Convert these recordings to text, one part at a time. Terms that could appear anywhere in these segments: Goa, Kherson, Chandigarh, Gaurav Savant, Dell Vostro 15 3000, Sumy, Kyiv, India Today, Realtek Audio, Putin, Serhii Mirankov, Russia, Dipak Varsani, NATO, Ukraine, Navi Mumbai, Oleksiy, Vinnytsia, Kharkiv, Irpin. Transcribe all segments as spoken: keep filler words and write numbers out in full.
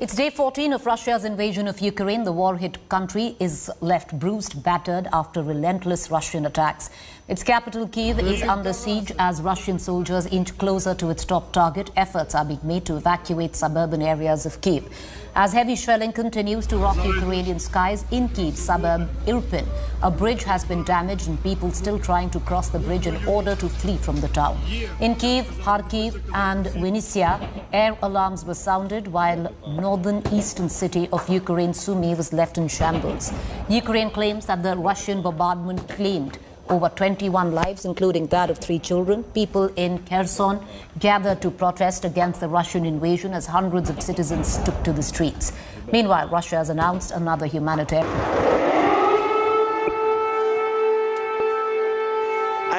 It's day fourteen of Russia's invasion of Ukraine. The war-hit country is left bruised, battered after relentless Russian attacks. Its capital, Kyiv, is under siege as Russian soldiers inch closer to its top target. Efforts are being made to evacuate suburban areas of Kyiv. As heavy shelling continues to rock Ukrainian skies in Kyiv's suburb Irpin, a bridge has been damaged and people still trying to cross the bridge in order to flee from the town. In Kyiv, Kharkiv and Vinnytsia, air alarms were sounded while northern eastern city of Ukraine, Sumy, was left in shambles. Ukraine claims that the Russian bombardment claimed over twenty-one lives, including that of three children. People in Kherson gathered to protest against the Russian invasion as hundreds of citizens took to the streets. Meanwhile, Russia has announced another humanitarian...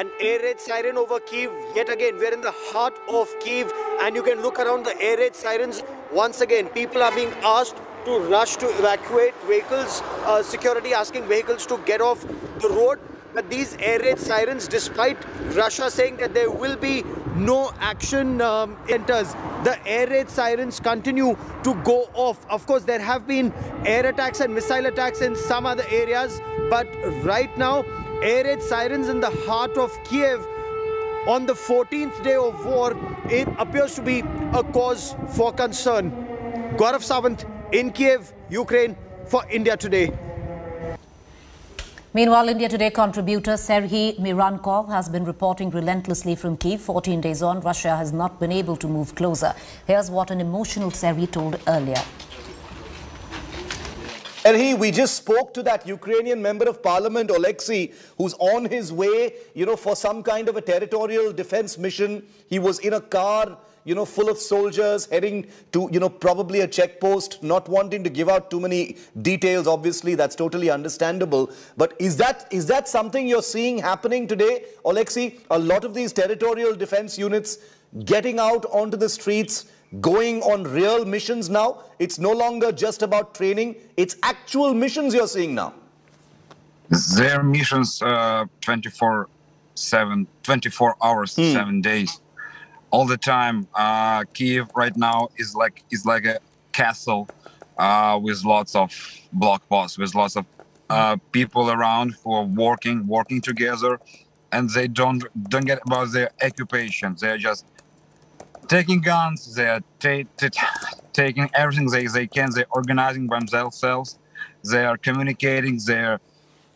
An air raid siren over Kyiv. Yet again, we're in the heart of Kyiv, and you can look around the air raid sirens. Once again, people are being asked to rush to evacuate vehicles, uh, security asking vehicles to get off the road. But these air raid sirens, despite Russia saying that there will be no action um, enters, the air raid sirens continue to go off. Of course, there have been air attacks and missile attacks in some other areas, but right now, air raid sirens in the heart of Kyiv on the fourteenth day of war, it appears to be a cause for concern. Gaurav Savant in Kyiv, Ukraine, for India Today. Meanwhile, India Today contributor Serhii Mirankov has been reporting relentlessly from Kyiv. fourteen days on, Russia has not been able to move closer. Here's what an emotional Serhii told earlier. Serhii, we just spoke to that Ukrainian member of parliament, Oleksiy, who's on his way, you know, for some kind of a territorial defense mission. He was in a car, you know, full of soldiers heading to, you know, probably a checkpost, not wanting to give out too many details. Obviously, that's totally understandable. But is that is that something you're seeing happening today, Oleksiy? A lot of these territorial defense units getting out onto the streets, going on real missions now. It's no longer just about training. It's actual missions you're seeing now. Their missions uh, twenty-four seven, twenty-four hours, mm. seven days, all the time. Uh, Kyiv right now is like is like a castle uh, with lots of block posts, with lots of uh, people around who are working, working together, and they don't don't get about their occupation. They're just taking guns, they're taking everything they, they can, they're organizing by themselves, they are communicating, they're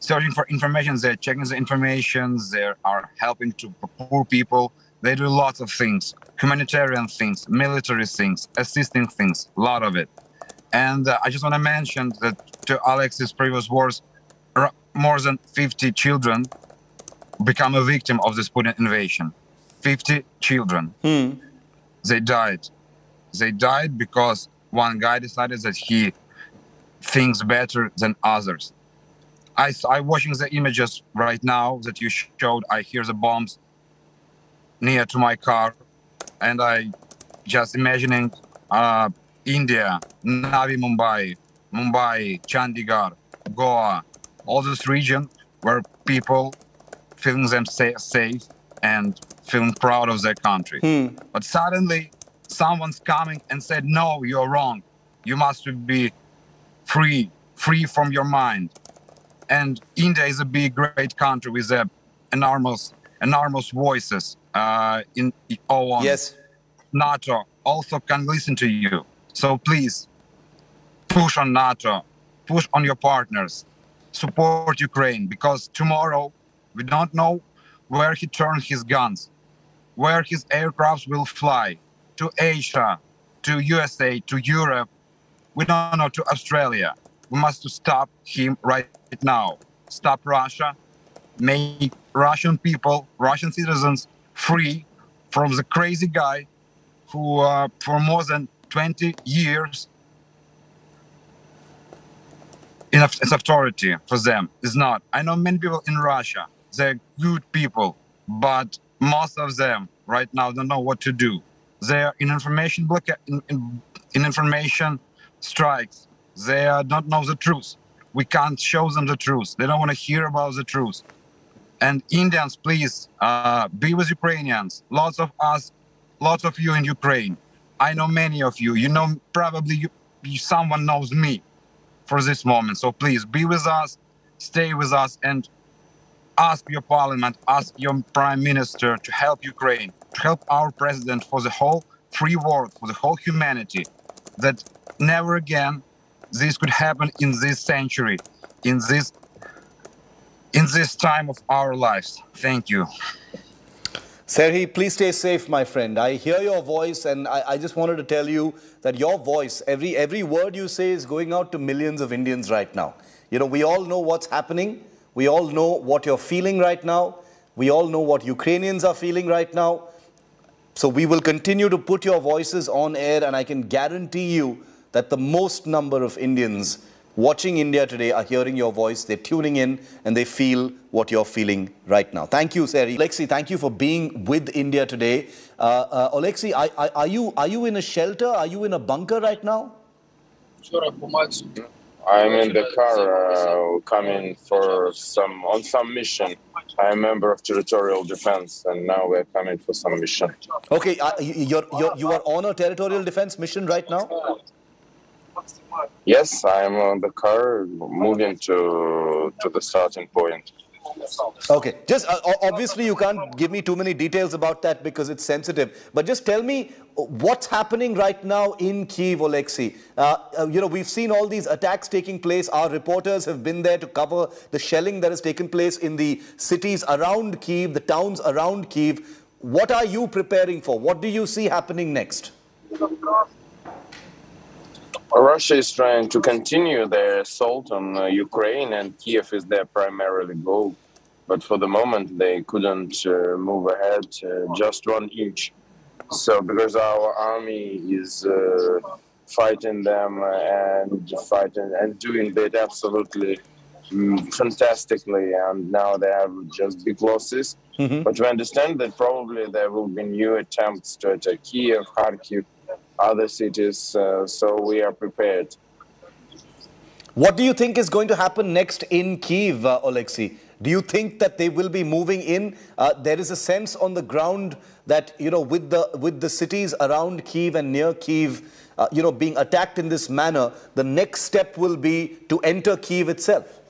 searching for information, they're checking the information, they are helping to poor people. They do lots of things, humanitarian things, military things, assisting things, a lot of it. And uh, I just want to mention that to Alex's previous wars, more than fifty children become a victim of this Putin invasion. fifty children. Hmm. They died. They died because one guy decided that he thinks better than others. I, I'm watching the images right now that you showed. I hear the bombs near to my car, and I just imagining uh, India, Navi Mumbai, Mumbai, Chandigarh, Goa, all this region where people feeling themselves safe and feeling proud of their country. Hmm. But suddenly someone's coming and said, no, you're wrong. You must be free, free from your mind. And India is a big, great country with uh, enormous, enormous voices uh, in O N. Yes. NATO also can listen to you. So please push on NATO, push on your partners, support Ukraine, because tomorrow we don't know where he turned his guns, where his aircrafts will fly, to Asia, to U S A, to Europe, we don't know, to Australia. We must stop him right now. Stop Russia, make Russian people, Russian citizens free from the crazy guy who uh, for more than twenty years in authority for them is not. I know many people in Russia, they're good people, but most of them right now don't know what to do. They're in information block, in, in, in information strikes. They don't know the truth. We can't show them the truth. They don't want to hear about the truth. And Indians, please uh, be with Ukrainians. Lots of us, lots of you in Ukraine. I know many of you. You know, probably you, someone knows me for this moment. So please be with us, stay with us, and ask your parliament, ask your prime minister to help Ukraine, to help our president, for the whole free world, for the whole humanity, that never again this could happen in this century, in this in this time of our lives. Thank you. Serhii, please stay safe, my friend. I hear your voice, and I, I just wanted to tell you that your voice, every, every word you say is going out to millions of Indians right now. You know, we all know what's happening. We all know what you're feeling right now. We all know what Ukrainians are feeling right now. So we will continue to put your voices on air, and I can guarantee you that the most number of Indians watching India Today are hearing your voice, they're tuning in, and they feel what you're feeling right now. Thank you, Serhii. Oleksiy, thank you for being with India Today. Uh, uh, Oleksiy, I, I, are you are you in a shelter? Are you in a bunker right now? I'm in the car, uh, coming for some on some mission. I'm a member of territorial defense, and now we're coming for some mission. Okay, uh, you're, you're, you are on a territorial defense mission right now? Yes, I'm on the car moving to to the starting point. Okay, just uh, obviously you can't give me too many details about that because it's sensitive. But just tell me what's happening right now in Kyiv, Oleksiy. Uh, uh, you know, we've seen all these attacks taking place. Our reporters have been there to cover the shelling that has taken place in the cities around Kyiv, the towns around Kyiv. What are you preparing for? What do you see happening next? Russia is trying to continue their assault on uh, Ukraine, and Kyiv is their primary goal. But for the moment, they couldn't uh, move ahead uh, just one inch. So because our army is uh, fighting them and fighting and doing that absolutely um, fantastically, and now they have just big losses. Mm-hmm. But we understand that probably there will be new attempts to attack Kyiv, Kharkiv, other cities, uh, so we are prepared. What do you think is going to happen next in Kyiv, uh, Oleksiy? Do you think that they will be moving in? Uh, there is a sense on the ground that, you know, with the with the cities around Kyiv and near Kyiv, uh, you know, being attacked in this manner, the next step will be to enter Kyiv itself.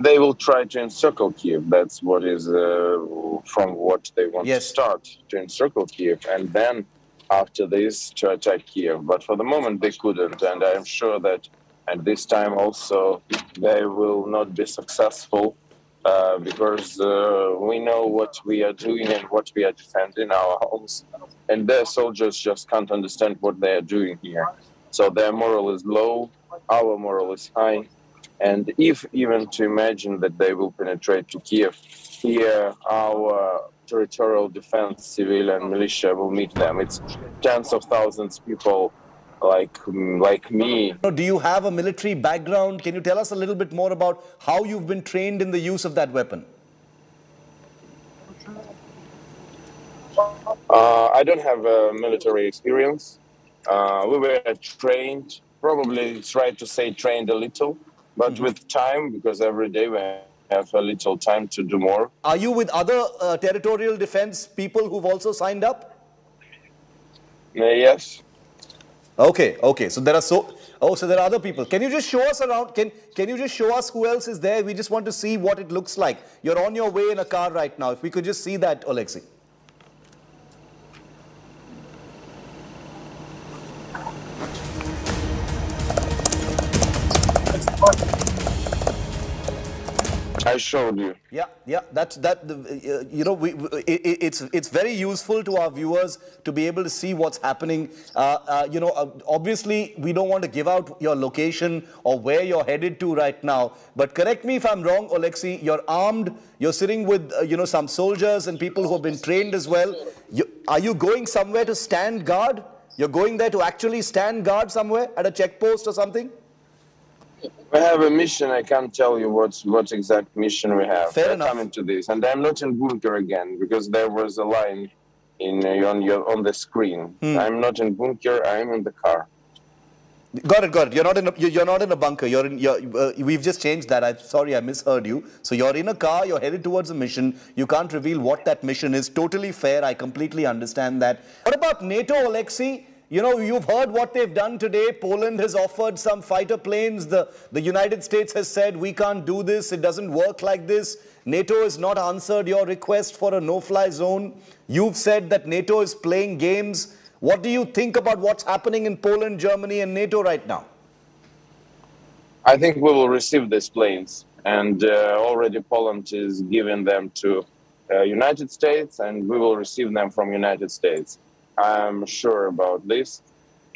They will try to encircle Kyiv. That's what is uh, from what they want yes. to start, to encircle Kyiv, and then after this to attack Kyiv. But for the moment they couldn't, and I'm sure that at this time also they will not be successful uh, because uh, we know what we are doing and what we are defending, our homes, and their soldiers just can't understand what they are doing here. So their morale is low, our morale is high, and if even to imagine that they will penetrate to Kyiv, here our territorial defense, civil and militia will meet them. It's tens of thousands of people like, like me. Do you have a military background? Can you tell us a little bit more about how you've been trained in the use of that weapon? Uh, I don't have a military experience. Uh, we were trained, probably it's right to say trained a little, but mm-hmm. with time, because every day we're have a little time to do more. Are you with other uh, territorial defense people who've also signed up? Uh, yes. Okay, okay. So there are so oh, so there are other people. Can you just show us around? Can can you just show us who else is there? We just want to see what it looks like. You're on your way in a car right now. If we could just see that, Oleksiy. I showed you. Yeah, yeah. That's that. Uh, you know, we, it, it's it's very useful to our viewers to be able to see what's happening. Uh, uh, you know, uh, obviously we don't want to give out your location or where you're headed to right now. But correct me if I'm wrong, Oleksiy. You're armed. You're sitting with uh, you know, some soldiers and people who have been trained as well. You, are you going somewhere to stand guard? You're going there to actually stand guard somewhere at a checkpost or something? We have a mission. I can't tell you what what exact mission we have. Fair enough. Coming to this, and I'm not in bunker again because there was a line in on your on the screen. Hmm. I'm not in bunker. I'm in the car. Got it. Got it. You're not in a, you're not in a bunker. You're in. You're, uh, we've just changed that. I'm sorry, I misheard you. So you're in a car. You're headed towards a mission. You can't reveal what that mission is. Totally fair. I completely understand that. What about NATO, Oleksiy? You know, you've heard what they've done today. Poland has offered some fighter planes. The, the United States has said, we can't do this. It doesn't work like this. NATO has not answered your request for a no-fly zone. You've said that NATO is playing games. What do you think about what's happening in Poland, Germany, and NATO right now? I think we will receive these planes. And uh, already Poland is giving them to uh, United States, and we will receive them from United States. I'm sure about this,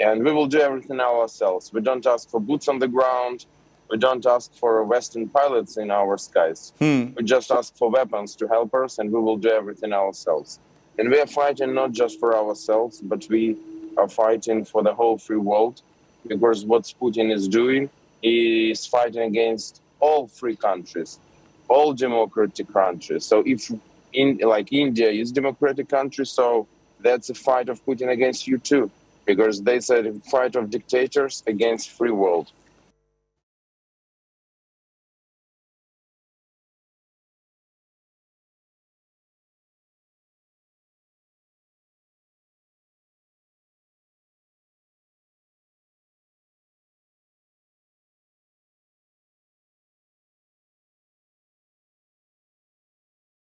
and we will do everything ourselves. We don't ask for boots on the ground. We don't ask for Western pilots in our skies. Hmm. We just ask for weapons to help us, and we will do everything ourselves. And we are fighting not just for ourselves, but we are fighting for the whole free world, because what Putin is doing is fighting against all free countries, all democratic countries. So if, in, like India is democratic country, so that's a fight of Putin against you too, because they said a fight of dictators against free world.